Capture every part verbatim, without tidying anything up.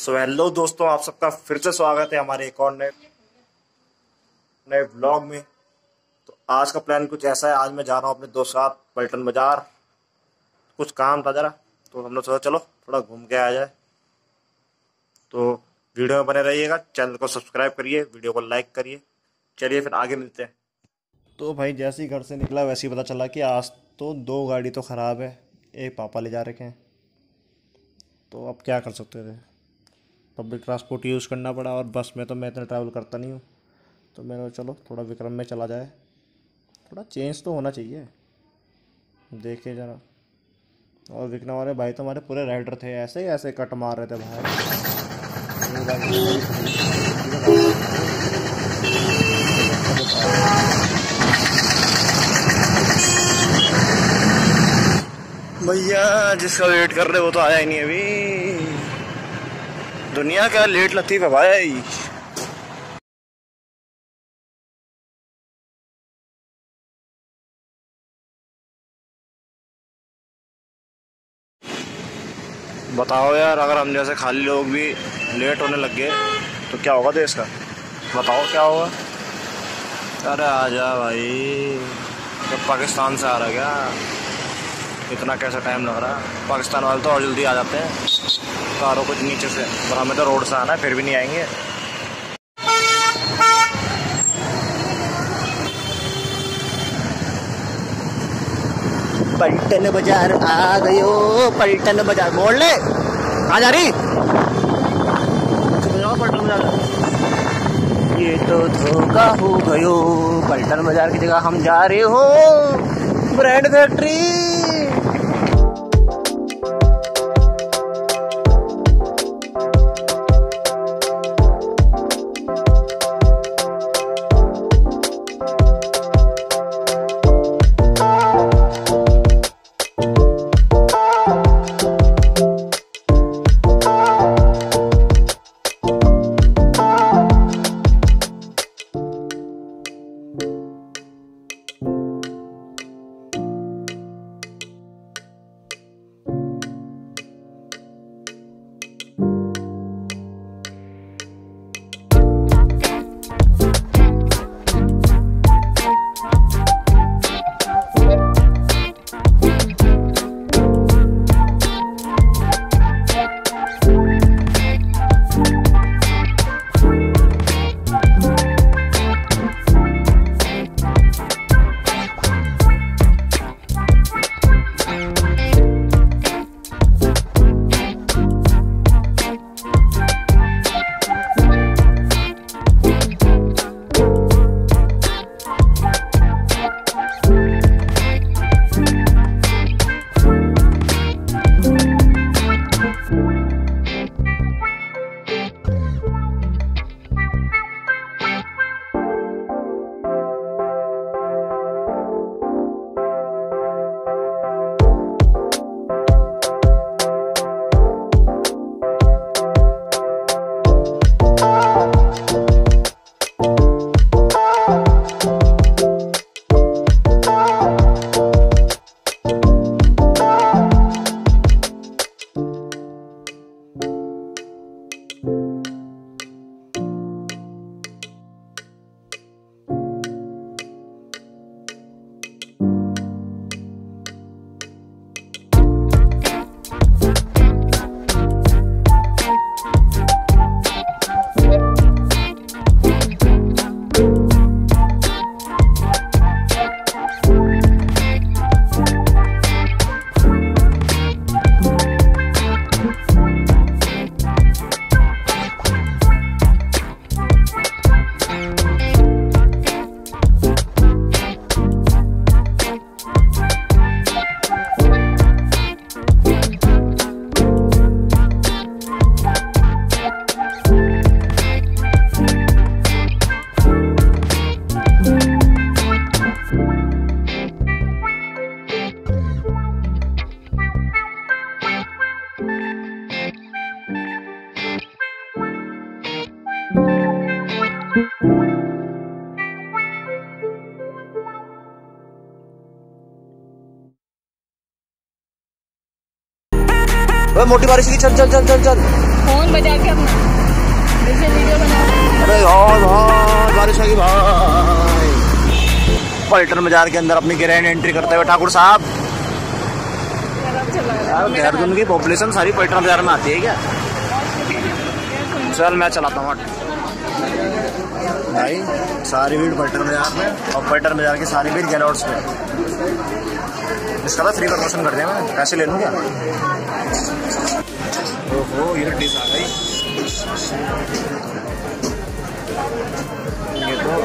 So hello दोस्तों, आप सबका फिर से स्वागत है हमारे एक और नए नए ब्लॉग में। तो आज का प्लान कुछ ऐसा है, आज मैं जा रहा हूँ अपने दोस्त साथ पलटन बाजार, कुछ काम था ज़रा, तो हमने सोचा चलो थोड़ा घूम के आ जाए। तो वीडियो में बने रहिएगा, चैनल को सब्सक्राइब करिए, वीडियो को लाइक करिए। चलिए फिर आगे मिलते हैं। तो भाई जैसे ही घर से निकला वैसे ही पता चला कि आज तो दो गाड़ी तो ख़राब है, एक पापा ले जा रखे हैं, तो अब क्या कर सकते थे, पब्लिक ट्रांसपोर्ट यूज़ करना पड़ा। और बस में तो मैं इतना ट्रैवल करता नहीं हूँ, तो मैंने चलो थोड़ा विक्रम में चला जाए, थोड़ा चेंज तो होना चाहिए, देखिए ज़रा। और विक्रम वाले भाई तो हमारे पूरे राइडर थे, ऐसे ही ऐसे कट मार रहे थे भाई। भैया जिसका वेट कर रहे वो तो आया ही नहीं, अभी दुनिया का लेट लतीफ है भाई। बताओ यार, अगर हम जैसे खाली लोग भी लेट होने लग गए तो क्या होगा देश का, बताओ क्या होगा। अरे आजा भाई, जब पाकिस्तान से आ रहा है क्या, इतना कैसा टाइम लग रहा है। पाकिस्तान वाले तो और जल्दी आ जाते हैं कारों कुछ नीचे से, पर हमें तो रोड से आना है, फिर भी नहीं आएंगे। पलटन बाजार आ गए हो, पलटन बाजार बोल ले आ जा रही। पलटन बाजार ये तो धोखा हो गयो, पलटन बाजार की जगह हम जा रहे हो ब्रांड फैक्ट्री। मोटी बारिश की, चल चल चल चल चल। फोन बजा के अपना वीडियो बना। अरे यार भाई बारिश आ गई भाई। पलटन बाजार के अंदर अपनी ग्रैंड एंट्री करते हुए ठाकुर साहब। देहरादून की पॉपुलेशन सारी पलटन बाजार में आती है क्या? चल मैं चलाता हूँ भाई। सारी भीड़ पलटन बाजार में और पलटन बाजार की सारी भीड़ गैलोट्स में। इसका ना फ्री प्रमोशन कर दिया मैं, पैसे ले लूँ क्या? ओहो ये डिश आ गई। ये तो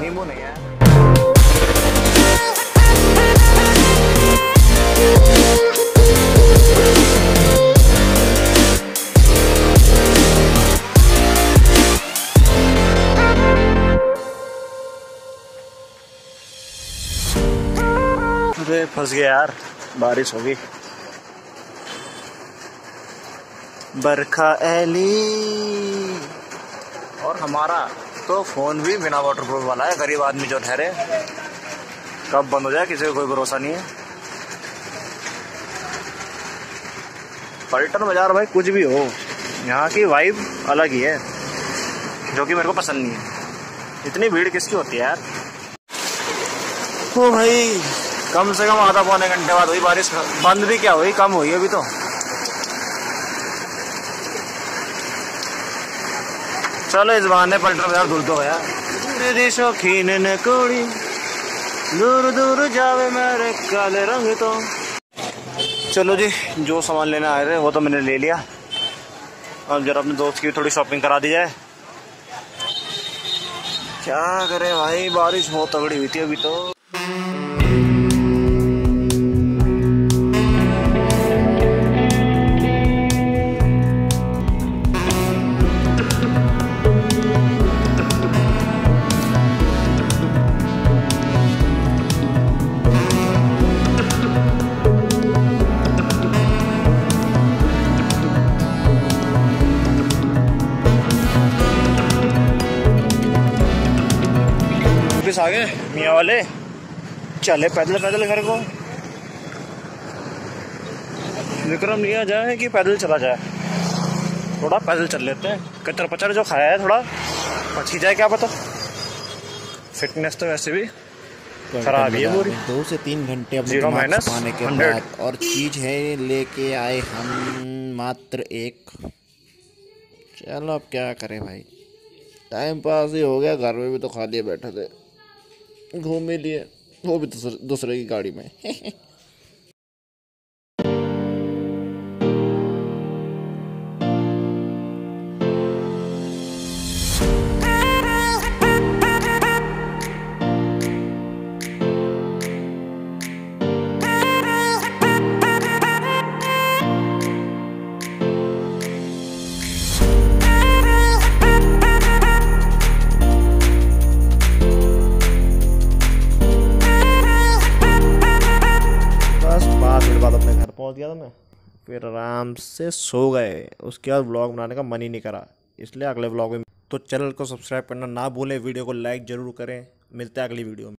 नींबू नहीं है। फंस गया यार, बारिश होगी। बरखा एली और हमारा तो फोन भी बिना वाटरप्रूफ वाला है। गरीब आदमी जो ठहरे कब बंद हो जाए किसी को कोई भरोसा नहीं है। पलटन बाजार भाई कुछ भी हो, यहाँ की वाइब अलग ही है जो कि मेरे को पसंद नहीं है। इतनी भीड़ किसकी होती है यार? ओ भाई कम से कम आधा पौने घंटे बाद हुई बारिश। बंद भी क्या हुई, कम हुई अभी तो। चलो इस बहाने पलटन बाजार धुल तो गया। दूर दूर जावे मेरे काले रंग तो। चलो जी जो सामान लेना आए थे वो तो मैंने ले लिया। अब जरा अपने दोस्त की थोड़ी शॉपिंग करा दी जाए। क्या करे भाई, बारिश बहुत तगड़ी हुई थी अभी तो। आ गए मियाँ वाले, चले पैदल पैदल घर को। विक्रम लिया जाए कि पैदल चला जाए? थोड़ा पैदल चल लेते हैं। कचर पचर जो खाया है थोड़ा पच ही जाए, क्या पता। फिटनेस तो वैसे भी खराब ही है पूरी। दो से तीन घंटे जीरो माइनस के बाद और चीज है लेके आए हम मात्र एक। चलो अब क्या करें भाई, टाइम पास ही हो गया। घर में भी तो खा लिए बैठे थे, घूम ही लिए, वो भी दूसरे की गाड़ी में। पहुंच गया था मैं, फिर आराम से सो गए। उसके बाद व्लॉग बनाने का मन ही नहीं करा, इसलिए अगले व्लॉग में। तो चैनल को सब्सक्राइब करना ना भूलें, वीडियो को लाइक ज़रूर करें। मिलते हैं अगली वीडियो में।